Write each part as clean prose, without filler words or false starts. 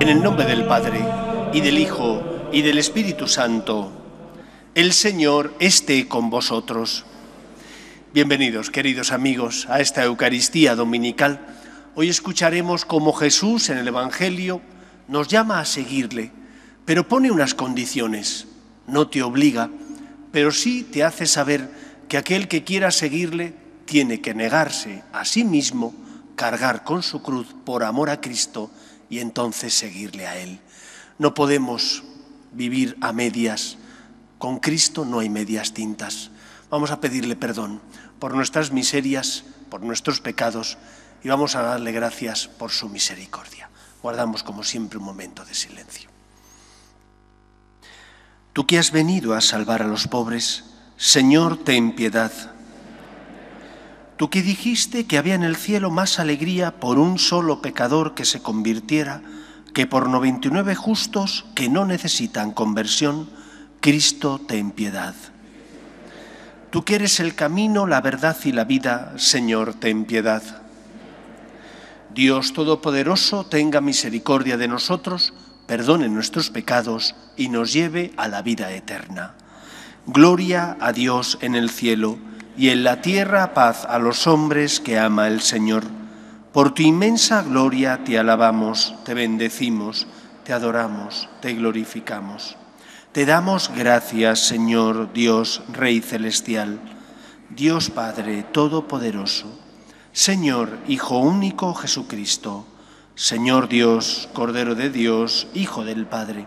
En el nombre del Padre, y del Hijo, y del Espíritu Santo, el Señor esté con vosotros. Bienvenidos, queridos amigos, a esta Eucaristía dominical. Hoy escucharemos cómo Jesús, en el Evangelio, nos llama a seguirle, pero pone unas condiciones. No te obliga, pero sí te hace saber que aquel que quiera seguirle tiene que negarse a sí mismo, cargar con su cruz por amor a Cristo y entonces seguirle a Él. No podemos vivir a medias. Con Cristo no hay medias tintas. Vamos a pedirle perdón por nuestras miserias, por nuestros pecados, y vamos a darle gracias por su misericordia. Guardamos como siempre un momento de silencio. Tú que has venido a salvar a los pobres, Señor, ten piedad. Tú que dijiste que había en el cielo más alegría por un solo pecador que se convirtiera, que por 99 justos que no necesitan conversión, Cristo, ten piedad. Tú que eres el camino, la verdad y la vida, Señor, ten piedad. Dios Todopoderoso, tenga misericordia de nosotros, perdone nuestros pecados y nos lleve a la vida eterna. Gloria a Dios en el cielo y en la tierra paz a los hombres que ama el Señor. Por tu inmensa gloria te alabamos, te bendecimos, te adoramos, te glorificamos. Te damos gracias, Señor, Dios, Rey Celestial, Dios Padre Todopoderoso, Señor, Hijo Único, Jesucristo, Señor Dios, Cordero de Dios, Hijo del Padre.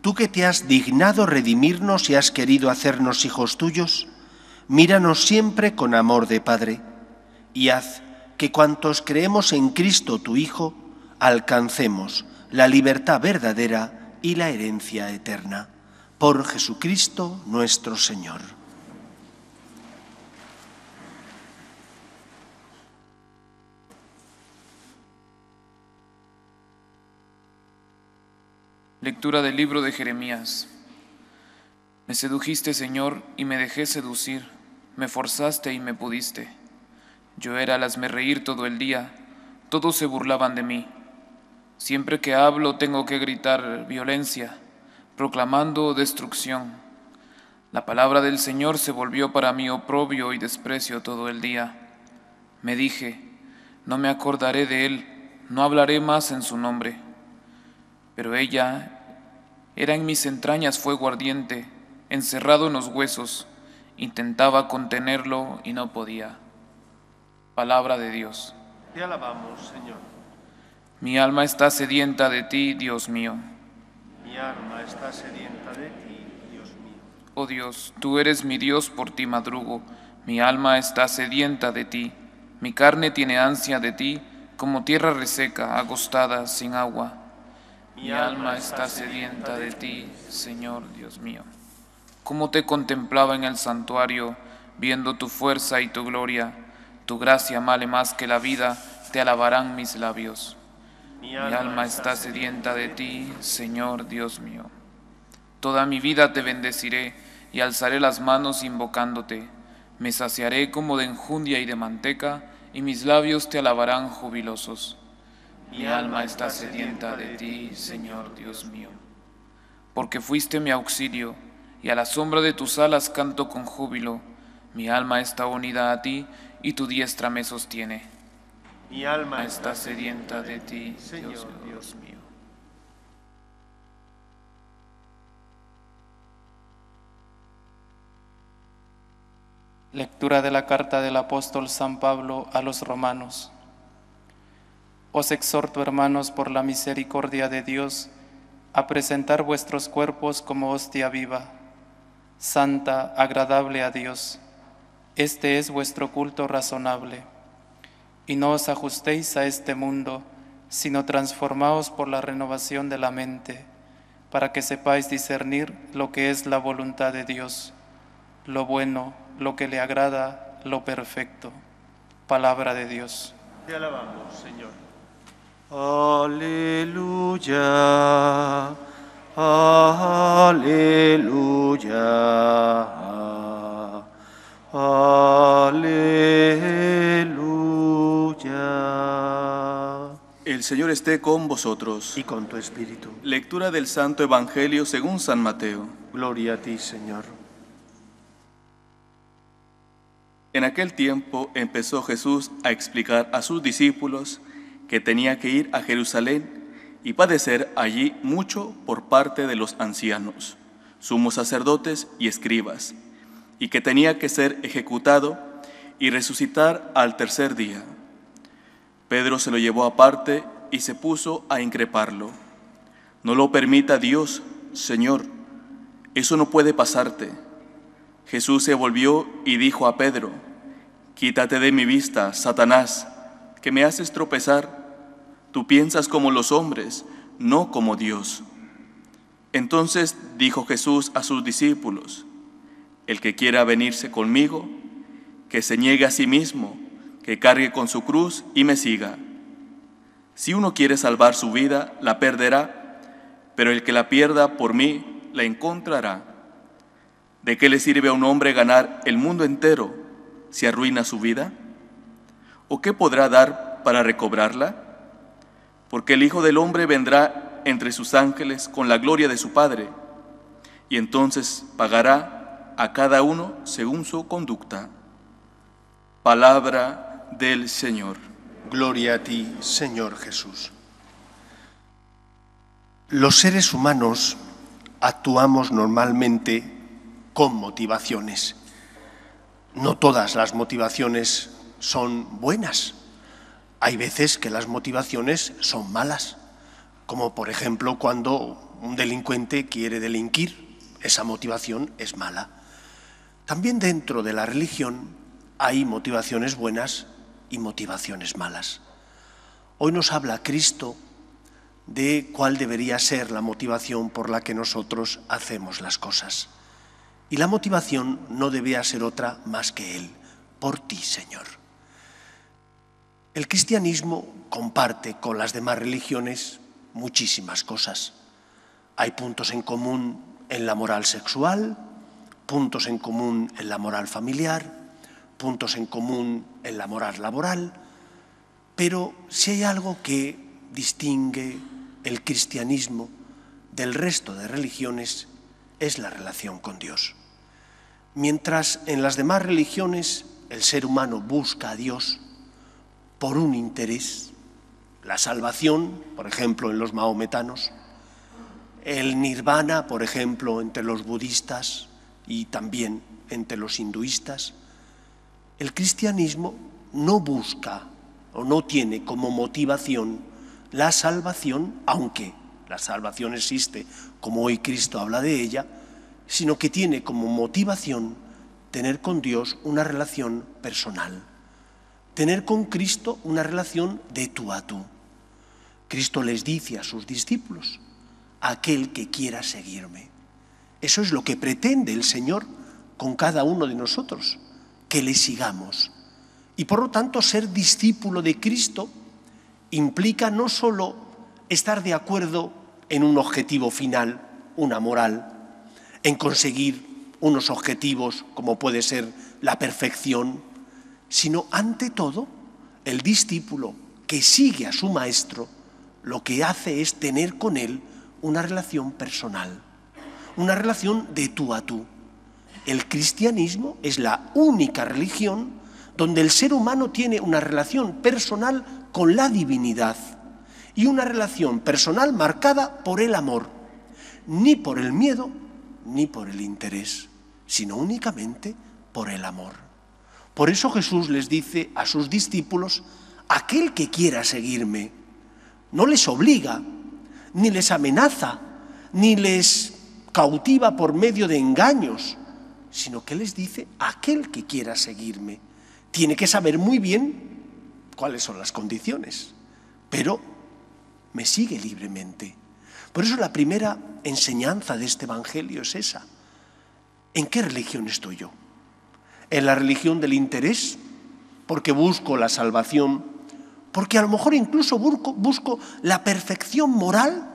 tú que te has dignado redimirnos y has querido hacernos hijos tuyos, míranos siempre con amor de Padre, y haz que cuantos creemos en Cristo tu Hijo, alcancemos la libertad verdadera y la herencia eterna. Por Jesucristo nuestro Señor. Lectura del libro de Jeremías. Me sedujiste, Señor, y me dejé seducir. Me forzaste y me pudiste. Yo era al hazme reír todo el día. Todos se burlaban de mí. Siempre que hablo tengo que gritar violencia, proclamando destrucción. La palabra del Señor se volvió para mí oprobio y desprecio todo el día. Me dije, no me acordaré de él, no hablaré más en su nombre. Pero ella era en mis entrañas fuego ardiente, encerrado en los huesos. Intentaba contenerlo y no podía. Palabra de Dios. Te alabamos, Señor. Mi alma está sedienta de ti, Dios mío. Mi alma está sedienta de ti, Dios mío. Oh Dios, tú eres mi Dios, por ti madrugo. Mi alma está sedienta de ti. Mi carne tiene ansia de ti, como tierra reseca, agostada, sin agua. Mi alma está sedienta de ti, Señor Dios mío. Como te contemplaba en el santuario, viendo tu fuerza y tu gloria. Tu gracia vale más que la vida, te alabarán mis labios. Mi alma está sedienta de ti, Señor Dios mío. Toda mi vida te bendeciré y alzaré las manos invocándote. Me saciaré como de enjundia y de manteca, y mis labios te alabarán jubilosos. Mi alma está sedienta de ti, Señor Dios mío. Porque fuiste mi auxilio, y a la sombra de tus alas canto con júbilo. Mi alma está unida a ti, y tu diestra me sostiene. Mi alma está sedienta de ti, Señor Dios mío. Lectura de la carta del apóstol San Pablo a los Romanos. Os exhorto, hermanos, por la misericordia de Dios, a presentar vuestros cuerpos como hostia viva, santa, agradable a Dios, Este es vuestro culto razonable. Y no os ajustéis a este mundo, sino transformaos por la renovación de la mente, para que sepáis discernir lo que es la voluntad de Dios, lo bueno, lo que le agrada, lo perfecto. Palabra de Dios. Te alabamos, Señor. Aleluya, aleluya, aleluya. El Señor esté con vosotros. Y con tu espíritu. Lectura del Santo Evangelio según San Mateo. Gloria a ti, Señor. En aquel tiempo empezó Jesús a explicar a sus discípulos que tenía que ir a Jerusalén y padecer allí mucho por parte de los ancianos, sumos sacerdotes y escribas, y que tenía que ser ejecutado y resucitar al tercer día. Pedro se lo llevó aparte y se puso a increparlo. No lo permita Dios, Señor, eso no puede pasarte. Jesús se volvió y dijo a Pedro: Quítate de mi vista, Satanás, que me haces tropezar. Tú piensas como los hombres, no como Dios. Entonces dijo Jesús a sus discípulos: El que quiera venirse conmigo, que se niegue a sí mismo, que cargue con su cruz y me siga. Si uno quiere salvar su vida, la perderá, pero el que la pierda por mí, la encontrará. ¿De qué le sirve a un hombre ganar el mundo entero si arruina su vida? ¿O qué podrá dar para recobrarla? Porque el Hijo del Hombre vendrá entre sus ángeles con la gloria de su Padre, y entonces pagará a cada uno según su conducta. Palabra del Señor. Gloria a ti, Señor Jesús. Los seres humanos actuamos normalmente con motivaciones. No todas las motivaciones son buenas. Hay veces que las motivaciones son malas, como por ejemplo cuando un delincuente quiere delinquir, esa motivación es mala. También dentro de la religión hay motivaciones buenas y motivaciones malas. Hoy nos habla Cristo de cuál debería ser la motivación por la que nosotros hacemos las cosas. Y la motivación no debía ser otra más que Él, por ti, Señor. El cristianismo comparte con las demás religiones muchísimas cosas. Hay puntos en común en la moral sexual, puntos en común en la moral familiar, puntos en común en la moral laboral, pero si hay algo que distingue el cristianismo del resto de religiones es la relación con Dios. Mientras en las demás religiones el ser humano busca a Dios por un interés, la salvación, por ejemplo, en los mahometanos, el nirvana, por ejemplo, entre los budistas y también entre los hinduistas, el cristianismo no busca o no tiene como motivación la salvación, aunque la salvación existe, como hoy Cristo habla de ella, sino que tiene como motivación tener con Dios una relación personal. Tener con Cristo una relación de tú a tú. Cristo les dice a sus discípulos: aquel que quiera seguirme. Eso es lo que pretende el Señor con cada uno de nosotros, que le sigamos. Y por lo tanto, ser discípulo de Cristo implica no solo estar de acuerdo en un objetivo final, una moral, en conseguir unos objetivos como puede ser la perfección, sino ante todo el discípulo que sigue a su maestro lo que hace es tener con él una relación personal, una relación de tú a tú. El cristianismo es la única religión donde el ser humano tiene una relación personal con la divinidad y una relación personal marcada por el amor, ni por el miedo ni por el interés, sino únicamente por el amor. Por eso Jesús les dice a sus discípulos: aquel que quiera seguirme. No les obliga, ni les amenaza, ni les cautiva por medio de engaños, sino que les dice aquel que quiera seguirme. Tiene que saber muy bien cuáles son las condiciones, pero me sigue libremente. Por eso la primera enseñanza de este Evangelio es esa. ¿En qué religión estoy yo? ¿En la religión del interés? Porque busco la salvación, porque a lo mejor incluso busco la perfección moral,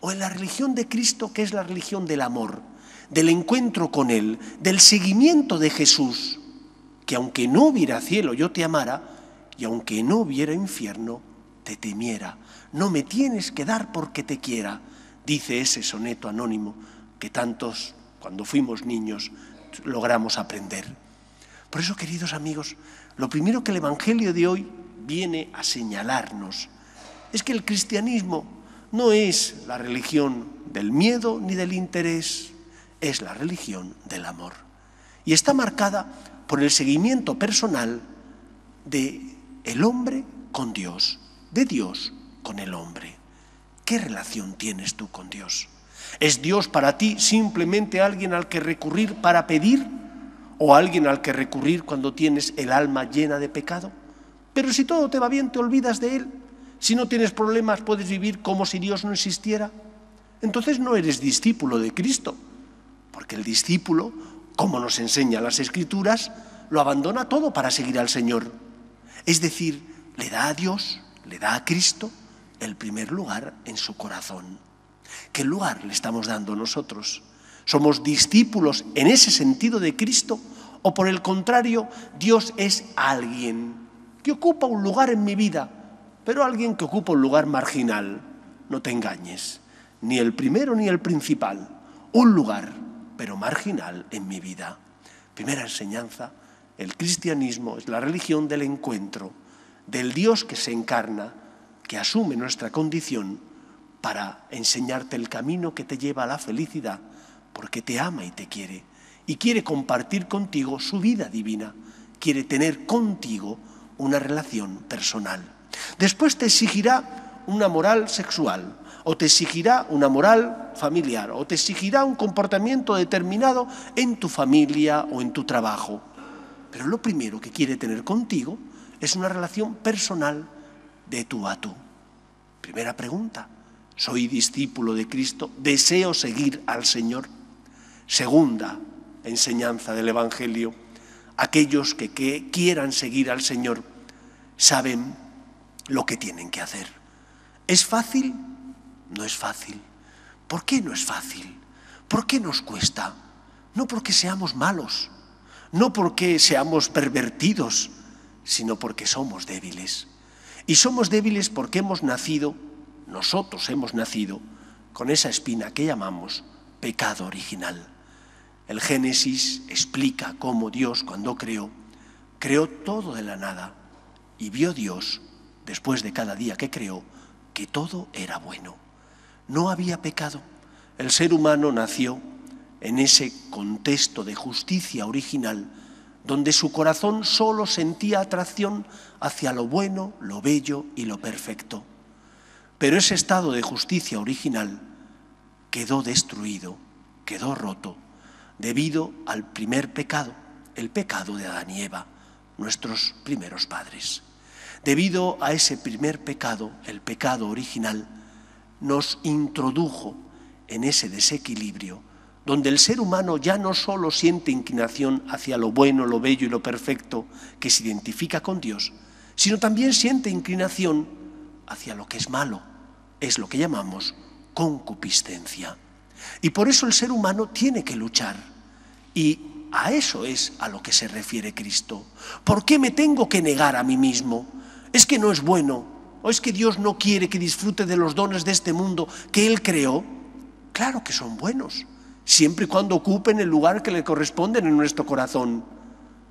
o en la religión de Cristo, que es la religión del amor, del encuentro con Él, del seguimiento de Jesús, que aunque no hubiera cielo yo te amara, y aunque no hubiera infierno te temiera. No me tienes que dar porque te quiera, dice ese soneto anónimo que tantos, cuando fuimos niños, logramos aprender. Por eso, queridos amigos, lo primero que el Evangelio de hoy viene a señalarnos es que el cristianismo no es la religión del miedo ni del interés, es la religión del amor. Y está marcada por el seguimiento personal del hombre con Dios, de Dios con el hombre. ¿Qué relación tienes tú con Dios? ¿Es Dios para ti simplemente alguien al que recurrir para pedir? ¿O alguien al que recurrir cuando tienes el alma llena de pecado? Pero si todo te va bien, te olvidas de Él. Si no tienes problemas, puedes vivir como si Dios no existiera. Entonces no eres discípulo de Cristo, porque el discípulo, como nos enseñan las Escrituras, lo abandona todo para seguir al Señor. Es decir, le da a Dios, le da a Cristo el primer lugar en su corazón. ¿Qué lugar le estamos dando nosotros? ¿Somos discípulos en ese sentido de Cristo? ¿O por el contrario, Dios es alguien que ocupa un lugar en mi vida, pero alguien que ocupa un lugar marginal? No te engañes, ni el primero ni el principal, un lugar, pero marginal en mi vida. Primera enseñanza, el cristianismo es la religión del encuentro, del Dios que se encarna, que asume nuestra condición para enseñarte el camino que te lleva a la felicidad, porque te ama y te quiere, y quiere compartir contigo su vida divina, quiere tener contigo una relación personal. Después te exigirá una moral sexual, o te exigirá una moral familiar, o te exigirá un comportamiento determinado en tu familia o en tu trabajo. Pero lo primero que quiere tener contigo es una relación personal de tú a tú. Primera pregunta. ¿Soy discípulo de Cristo? ¿Deseo seguir al Señor? Segunda enseñanza del Evangelio. Aquellos que quieran seguir al Señor saben lo que tienen que hacer. ¿Es fácil? No es fácil. ¿Por qué no es fácil? ¿Por qué nos cuesta? No porque seamos malos, no porque seamos pervertidos, sino porque somos débiles. Y somos débiles porque hemos nacido, nosotros hemos nacido con esa espina que llamamos pecado original. El Génesis explica cómo Dios, cuando creó todo de la nada, y vio Dios, después de cada día que creó, que todo era bueno. No había pecado. El ser humano nació en ese contexto de justicia original, donde su corazón solo sentía atracción hacia lo bueno, lo bello y lo perfecto. Pero ese estado de justicia original quedó destruido, quedó roto, debido al primer pecado, el pecado de Adán y Eva, nuestros primeros padres. Debido a ese primer pecado, el pecado original, nos introdujo en ese desequilibrio, donde el ser humano ya no solo siente inclinación hacia lo bueno, lo bello y lo perfecto, que se identifica con Dios, sino también siente inclinación hacia lo que es malo, es lo que llamamos concupiscencia. Y por eso el ser humano tiene que luchar, y a eso es a lo que se refiere Cristo. ¿Por qué me tengo que negar a mí mismo? ¿Es que no es bueno? ¿O es que Dios no quiere que disfrute de los dones de este mundo que Él creó? Claro que son buenos, siempre y cuando ocupen el lugar que le corresponden en nuestro corazón.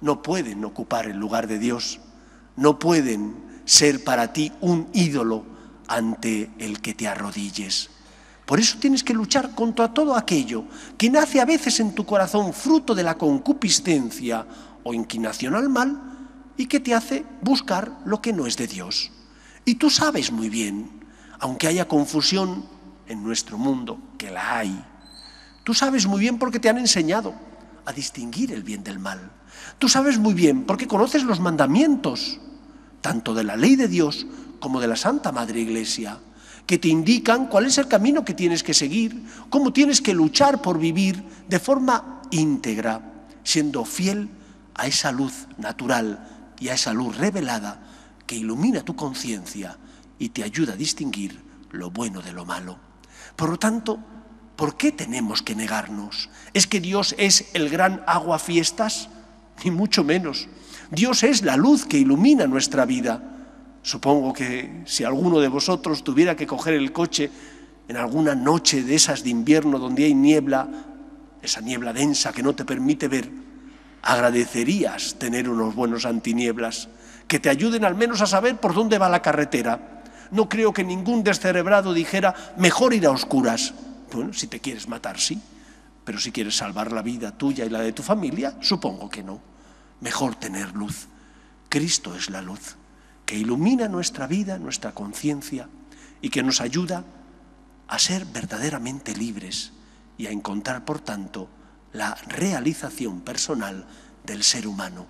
No pueden ocupar el lugar de Dios, no pueden ser para ti un ídolo ante el que te arrodilles. Por eso tienes que luchar contra todo aquello que nace a veces en tu corazón fruto de la concupiscencia o inclinación al mal y que te hace buscar lo que no es de Dios. Y tú sabes muy bien, aunque haya confusión en nuestro mundo, que la hay, tú sabes muy bien porque te han enseñado a distinguir el bien del mal. Tú sabes muy bien, porque conoces los mandamientos, tanto de la ley de Dios como de la Santa Madre Iglesia, que te indican cuál es el camino que tienes que seguir, cómo tienes que luchar por vivir de forma íntegra, siendo fiel a esa luz natural y a esa luz revelada que ilumina tu conciencia y te ayuda a distinguir lo bueno de lo malo. Por lo tanto, ¿por qué tenemos que negarnos? ¿Es que Dios es el gran aguafiestas? Ni mucho menos. Dios es la luz que ilumina nuestra vida. Supongo que si alguno de vosotros tuviera que coger el coche en alguna noche de esas de invierno donde hay niebla, esa niebla densa que no te permite ver, agradecerías tener unos buenos antinieblas que te ayuden al menos a saber por dónde va la carretera. No creo que ningún descerebrado dijera, mejor ir a oscuras. Bueno, si te quieres matar, sí, pero si quieres salvar la vida tuya y la de tu familia, supongo que no. Mejor tener luz. Cristo es la luz que ilumina nuestra vida, nuestra conciencia y que nos ayuda a ser verdaderamente libres y a encontrar, por tanto, la realización personal del ser humano,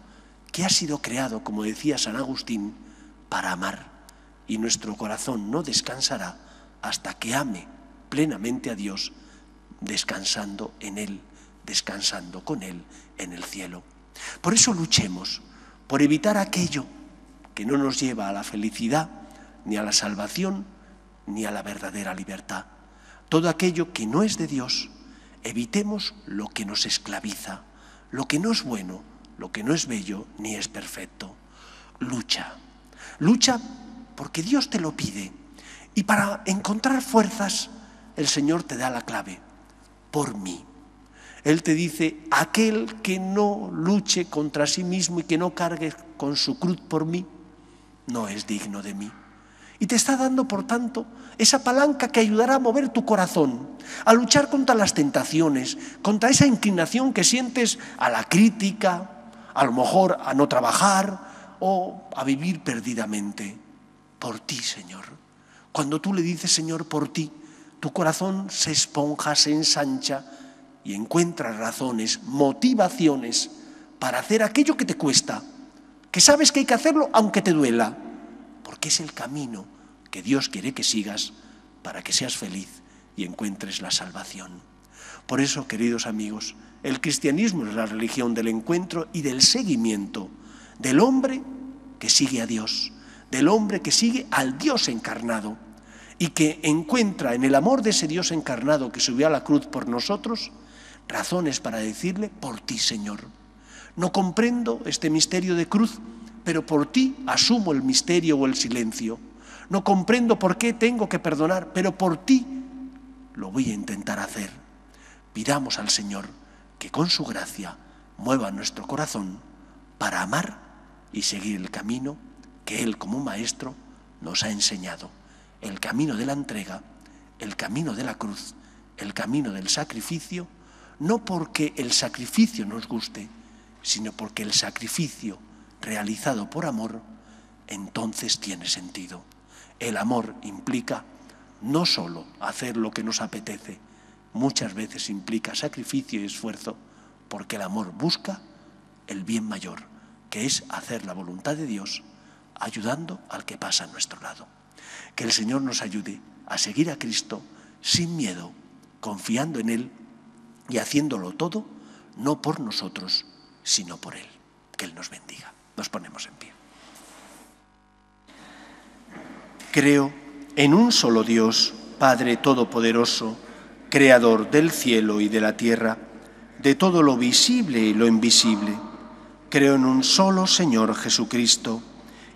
que ha sido creado, como decía San Agustín, para amar, y nuestro corazón no descansará hasta que ame plenamente a Dios, descansando en Él, descansando con Él en el cielo. Por eso luchemos por evitar aquello que no nos lleva a la felicidad, ni a la salvación, ni a la verdadera libertad. Todo aquello que no es de Dios, evitemos lo que nos esclaviza, lo que no es bueno, lo que no es bello, ni es perfecto. Lucha, lucha porque Dios te lo pide. Y para encontrar fuerzas, el Señor te da la clave, por mí. Él te dice, aquel que no luche contra sí mismo y que no cargue con su cruz por mí, no es digno de mí. Y te está dando, por tanto, esa palanca que ayudará a mover tu corazón, a luchar contra las tentaciones, contra esa inclinación que sientes a la crítica, a lo mejor a no trabajar o a vivir perdidamente. Por ti, Señor. Cuando tú le dices, Señor, por ti, tu corazón se esponja, se ensancha y encuentra razones, motivaciones para hacer aquello que te cuesta, que sabes que hay que hacerlo aunque te duela, porque es el camino que Dios quiere que sigas para que seas feliz y encuentres la salvación. Por eso, queridos amigos, el cristianismo es la religión del encuentro y del seguimiento del hombre que sigue a Dios, del hombre que sigue al Dios encarnado y que encuentra en el amor de ese Dios encarnado que subió a la cruz por nosotros, razones para decirle, por ti, Señor. No comprendo este misterio de cruz, pero por ti asumo el misterio o el silencio. No comprendo por qué tengo que perdonar, pero por ti lo voy a intentar hacer. Pidamos al Señor que con su gracia mueva nuestro corazón para amar y seguir el camino que Él como Maestro nos ha enseñado. El camino de la entrega, el camino de la cruz, el camino del sacrificio, no porque el sacrificio nos guste, sino porque el sacrificio realizado por amor, entonces tiene sentido. El amor implica no solo hacer lo que nos apetece, muchas veces implica sacrificio y esfuerzo, porque el amor busca el bien mayor, que es hacer la voluntad de Dios, ayudando al que pasa a nuestro lado. Que el Señor nos ayude a seguir a Cristo sin miedo, confiando en Él y haciéndolo todo, no por nosotros, sino por Él. Que Él nos bendiga. Nos ponemos en pie. Creo en un solo Dios, Padre Todopoderoso, Creador del cielo y de la tierra, de todo lo visible y lo invisible. Creo en un solo Señor Jesucristo,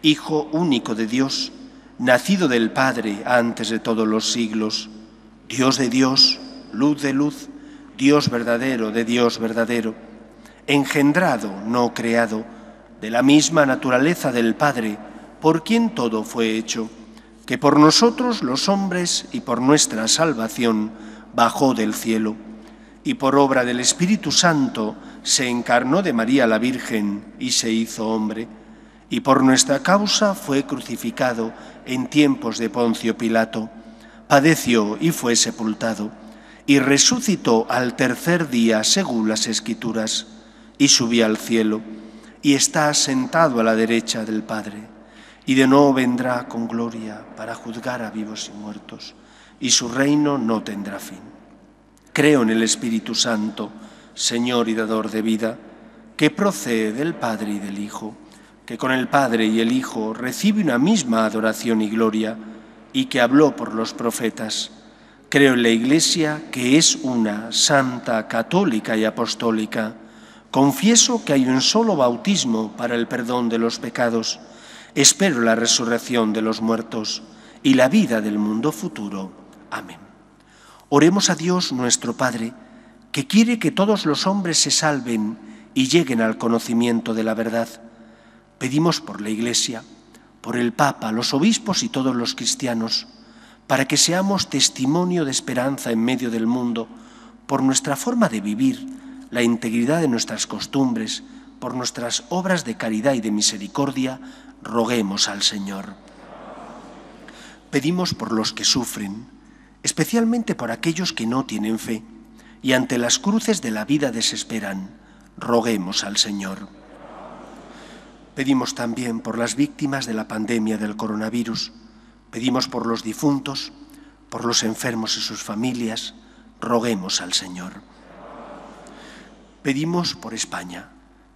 Hijo único de Dios, nacido del Padre antes de todos los siglos, Dios de Dios, luz de luz, Dios verdadero de Dios verdadero, engendrado, no creado, de la misma naturaleza del Padre, por quien todo fue hecho, que por nosotros los hombres y por nuestra salvación bajó del cielo, y por obra del Espíritu Santo se encarnó de María la Virgen y se hizo hombre, y por nuestra causa fue crucificado en tiempos de Poncio Pilato, padeció y fue sepultado, y resucitó al tercer día según las Escrituras, y subí al cielo, y está asentado a la derecha del Padre, y de nuevo vendrá con gloria para juzgar a vivos y muertos, y su reino no tendrá fin. Creo en el Espíritu Santo, Señor y Dador de vida, que procede del Padre y del Hijo, que con el Padre y el Hijo recibe una misma adoración y gloria, y que habló por los profetas. Creo en la Iglesia, que es una, santa, católica y apostólica. Confieso que hay un solo bautismo para el perdón de los pecados. Espero la resurrección de los muertos y la vida del mundo futuro. Amén. Oremos a Dios nuestro Padre, que quiere que todos los hombres se salven y lleguen al conocimiento de la verdad. Pedimos por la Iglesia, por el Papa, los obispos y todos los cristianos, para que seamos testimonio de esperanza en medio del mundo, por nuestra forma de vivir, la integridad de nuestras costumbres, por nuestras obras de caridad y de misericordia, roguemos al Señor. Pedimos por los que sufren, especialmente por aquellos que no tienen fe y ante las cruces de la vida desesperan, roguemos al Señor. Pedimos también por las víctimas de la pandemia del coronavirus. Pedimos por los difuntos, por los enfermos y sus familias, roguemos al Señor. Pedimos por España,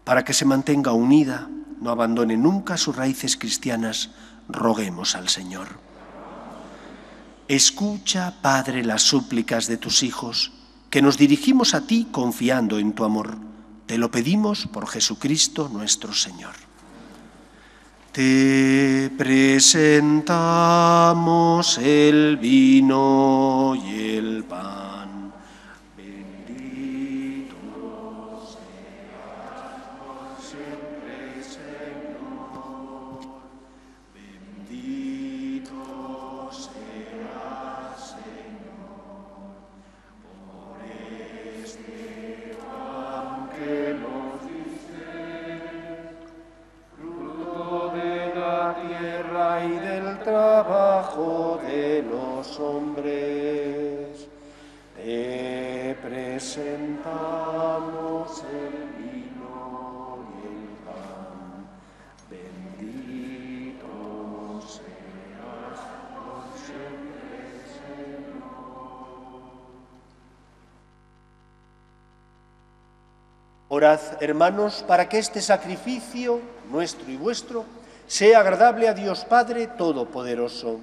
para que se mantenga unida, no abandone nunca sus raíces cristianas, roguemos al Señor. Escucha, Padre, las súplicas de tus hijos, que nos dirigimos a ti confiando en tu amor. Te lo pedimos por Jesucristo nuestro Señor. Te presentamos el vino y el pan. Orad, hermanos, para que este sacrificio, nuestro y vuestro, sea agradable a Dios Padre Todopoderoso.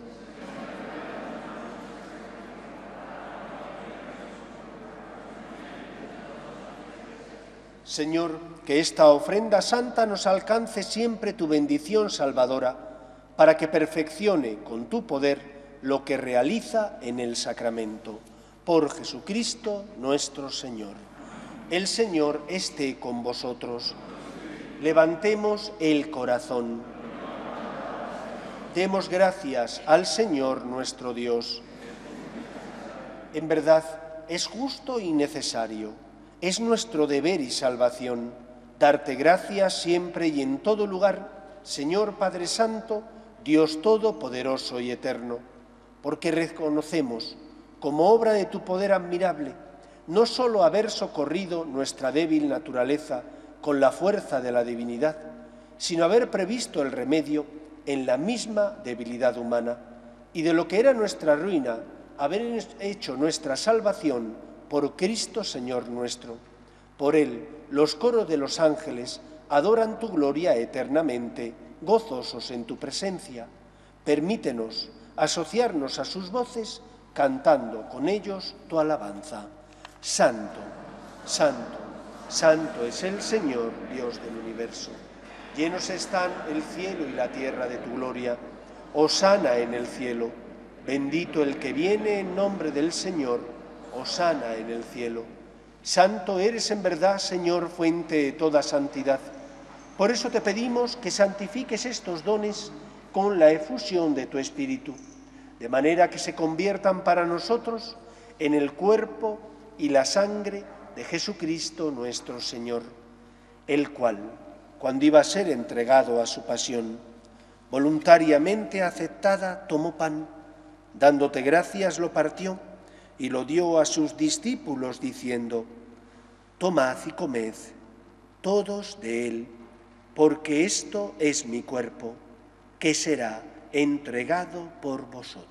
Señor, que esta ofrenda santa nos alcance siempre tu bendición salvadora, para que perfeccione con tu poder lo que realiza en el sacramento. Por Jesucristo nuestro Señor. El Señor esté con vosotros. Levantemos el corazón. Demos gracias al Señor nuestro Dios. En verdad, es justo y necesario, es nuestro deber y salvación, darte gracias siempre y en todo lugar, Señor Padre Santo, Dios Todopoderoso y Eterno, porque reconocemos, como obra de tu poder admirable, no solo haber socorrido nuestra débil naturaleza con la fuerza de la divinidad, sino haber previsto el remedio en la misma debilidad humana, y de lo que era nuestra ruina, haber hecho nuestra salvación por Cristo Señor nuestro. Por Él, los coros de los ángeles adoran tu gloria eternamente, gozosos en tu presencia. Permítenos asociarnos a sus voces, cantando con ellos tu alabanza. Santo, santo, santo es el Señor, Dios del universo. Llenos están el cielo y la tierra de tu gloria. Hosana en el cielo. Bendito el que viene en nombre del Señor. Hosana en el cielo. Santo eres en verdad, Señor, fuente de toda santidad. Por eso te pedimos que santifiques estos dones con la efusión de tu Espíritu, de manera que se conviertan para nosotros en el cuerpo y la sangre de Jesucristo nuestro Señor, el cual, cuando iba a ser entregado a su pasión, voluntariamente aceptada, tomó pan, dándote gracias lo partió y lo dio a sus discípulos diciendo: tomad y comed, todos de él, porque esto es mi cuerpo, que será entregado por vosotros.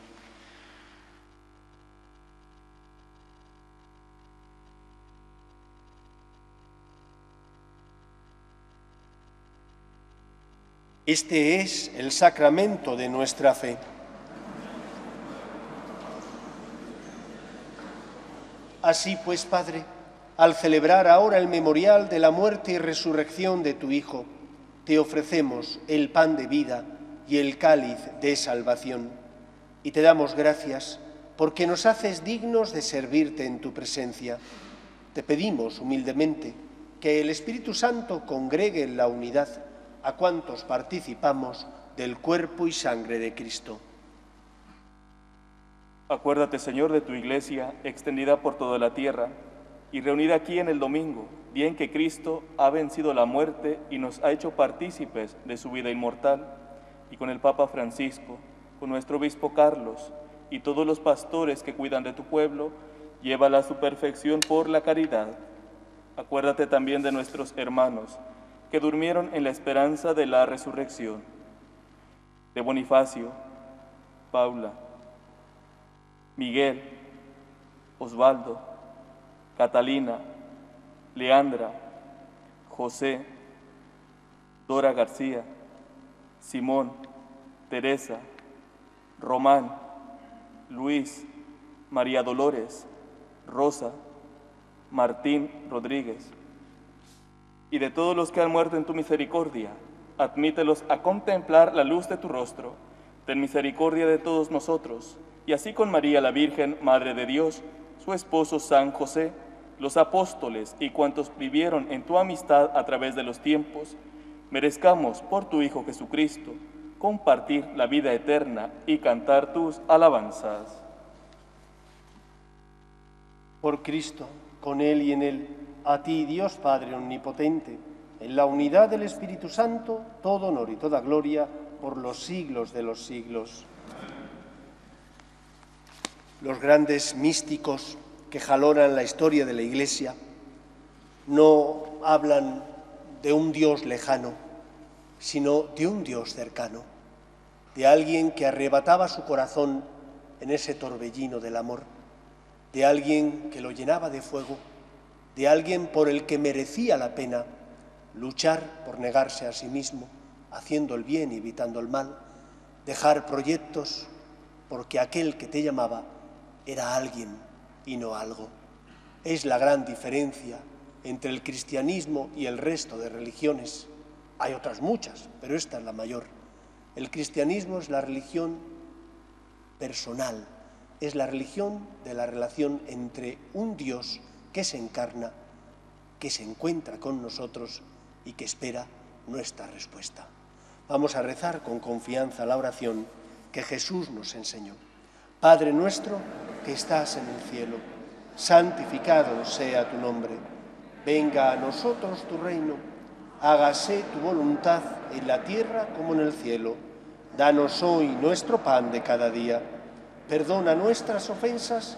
Este es el sacramento de nuestra fe. Así pues, Padre, al celebrar ahora el memorial de la muerte y resurrección de tu Hijo, te ofrecemos el pan de vida y el cáliz de salvación. Y te damos gracias porque nos haces dignos de servirte en tu presencia. Te pedimos humildemente que el Espíritu Santo congregue en la unidad a cuantos participamos del cuerpo y sangre de Cristo. Acuérdate, Señor, de tu Iglesia, extendida por toda la tierra, y reunida aquí en el domingo, día en que Cristo ha vencido la muerte y nos ha hecho partícipes de su vida inmortal, y con el Papa Francisco, con nuestro obispo Carlos, y todos los pastores que cuidan de tu pueblo, llévala a su perfección por la caridad. Acuérdate también de nuestros hermanos, que durmieron en la esperanza de la resurrección, de Bonifacio, Paula, Miguel, Osvaldo, Catalina, Leandra, José, Dora García, Simón, Teresa, Román, Luis, María Dolores, Rosa, Martín Rodríguez, y de todos los que han muerto en tu misericordia, admítelos a contemplar la luz de tu rostro. Ten misericordia de todos nosotros, y así con María la Virgen, Madre de Dios, su esposo San José, los apóstoles y cuantos vivieron en tu amistad a través de los tiempos, merezcamos por tu Hijo Jesucristo compartir la vida eterna y cantar tus alabanzas. Por Cristo, con Él y en Él, a ti, Dios Padre omnipotente, en la unidad del Espíritu Santo, todo honor y toda gloria por los siglos de los siglos. Los grandes místicos que jalonan la historia de la Iglesia no hablan de un Dios lejano, sino de un Dios cercano, de alguien que arrebataba su corazón en ese torbellino del amor, de alguien que lo llenaba de fuego, de alguien por el que merecía la pena luchar por negarse a sí mismo, haciendo el bien y evitando el mal, dejar proyectos, porque aquel que te llamaba era alguien y no algo. Es la gran diferencia entre el cristianismo y el resto de religiones. Hay otras muchas, pero esta es la mayor. El cristianismo es la religión personal, es la religión de la relación entre un Dios que se encarna, que se encuentra con nosotros y que espera nuestra respuesta. Vamos a rezar con confianza la oración que Jesús nos enseñó. Padre nuestro que estás en el cielo, santificado sea tu nombre. Venga a nosotros tu reino, hágase tu voluntad en la tierra como en el cielo. Danos hoy nuestro pan de cada día. Perdona nuestras ofensas,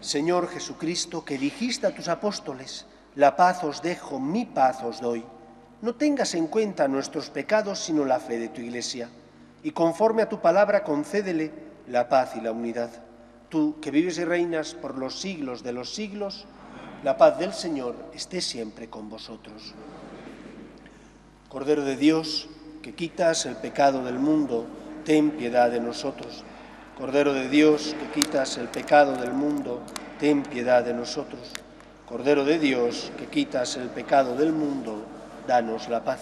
Señor Jesucristo, que dijiste a tus apóstoles: la paz os dejo, mi paz os doy. No tengas en cuenta nuestros pecados, sino la fe de tu Iglesia. y conforme a tu palabra concédele la paz y la unidad. Tú, que vives y reinas por los siglos de los siglos, la paz del Señor esté siempre con vosotros. Cordero de Dios, que quitas el pecado del mundo, ten piedad de nosotros. Cordero de Dios, que quitas el pecado del mundo, ten piedad de nosotros. Cordero de Dios, que quitas el pecado del mundo, danos la paz.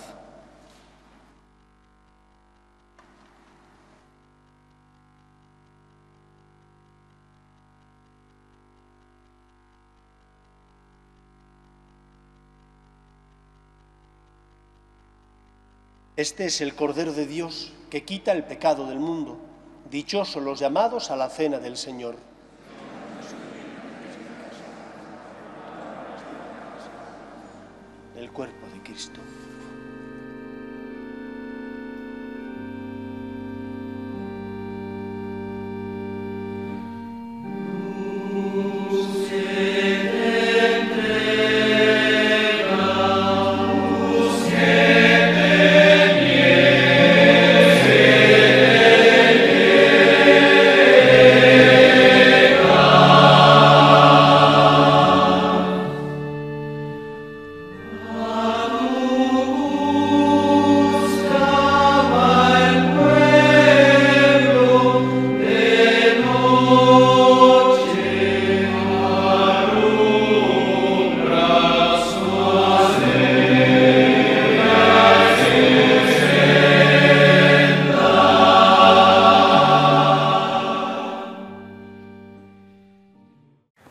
Este es el Cordero de Dios, que quita el pecado del mundo. Dichosos los llamados a la cena del Señor. El cuerpo de Cristo.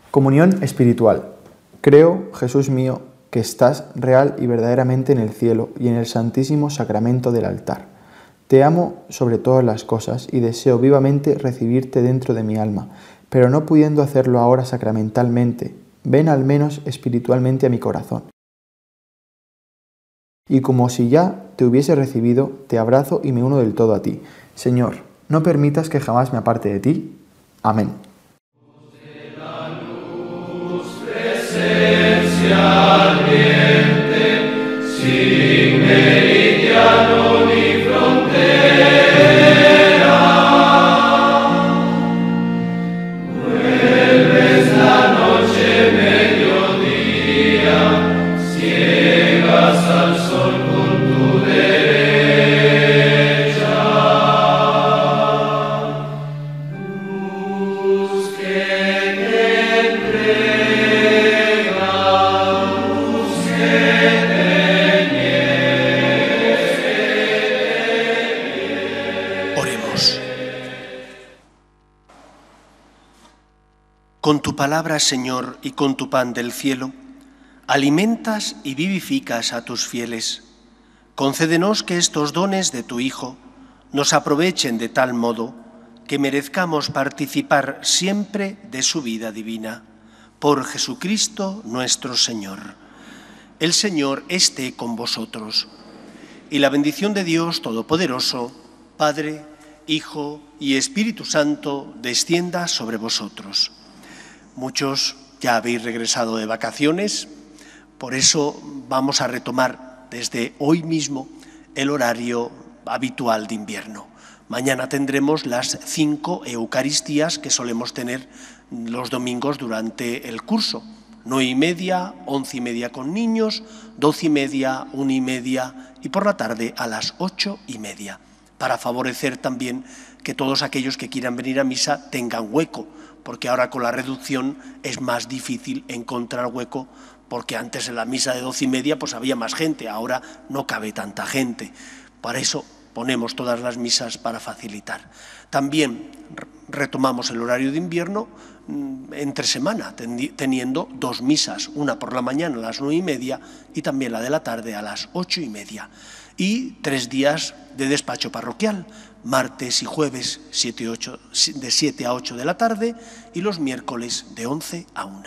Comunión espiritual. Creo, Jesús mío, que estás real y verdaderamente en el cielo y en el santísimo sacramento del altar. Te amo sobre todas las cosas y deseo vivamente recibirte dentro de mi alma, pero no pudiendo hacerlo ahora sacramentalmente, ven al menos espiritualmente a mi corazón. Y como si ya te hubiese recibido, te abrazo y me uno del todo a ti. Señor, no permitas que jamás me aparte de ti. Amén. Ardiente, sin meridiano ni frontera, vuelves la noche, mediodía, ciegas al sol con tu derecha, luz que te entrega. Con tu palabra, Señor, y con tu pan del cielo, alimentas y vivificas a tus fieles. Concédenos que estos dones de tu Hijo nos aprovechen de tal modo que merezcamos participar siempre de su vida divina. Por Jesucristo nuestro Señor. El Señor esté con vosotros. Y la bendición de Dios Todopoderoso, Padre, Hijo y Espíritu Santo, descienda sobre vosotros. Muchos ya habéis regresado de vacaciones, por eso vamos a retomar desde hoy mismo el horario habitual de invierno. Mañana tendremos las 5 Eucaristías que solemos tener los domingos durante el curso. 9:30, 11:30 con niños, 12:30, 1:30 y por la tarde a las 8:30. Para favorecer también que todos aquellos que quieran venir a misa tengan hueco, porque ahora con la reducción es más difícil encontrar hueco, porque antes en la misa de 12:30 pues había más gente, ahora no cabe tanta gente. Para eso ponemos todas las misas para facilitar. También retomamos el horario de invierno entre semana, teniendo 2 misas, una por la mañana a las 9:30 y también la de la tarde a las 8:30. Y 3 días de despacho parroquial, martes y jueves de 7 a 8 de la tarde y los miércoles de 11 a 1.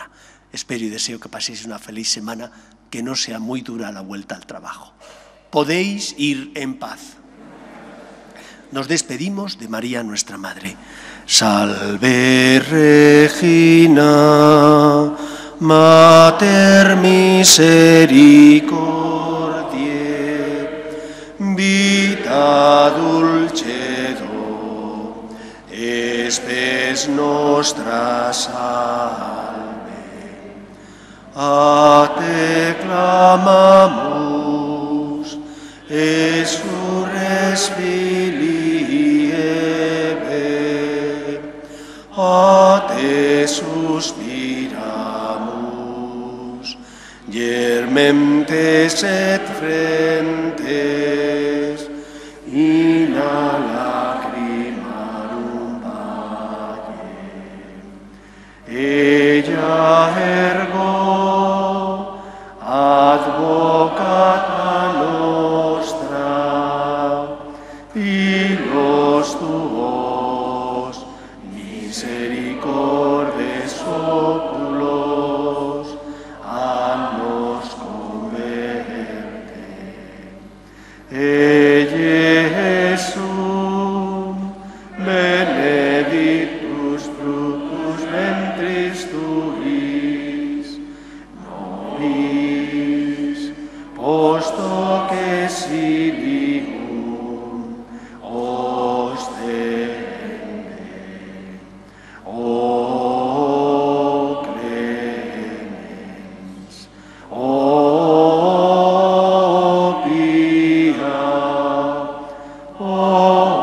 Espero y deseo que paséis una feliz semana, que no sea muy dura la vuelta al trabajo. Podéis ir en paz. Nos despedimos de María nuestra Madre. Salve Regina, Mater Misericordiae, vita dulce espes nostra salve. A te clamamos, exsurres Filii Eve. A te suspiramos, yermentes et frentes, in lacrimarum pace. Ella ergo advocata nostra, filos tuos misericordes oculos a nos converte. Oh.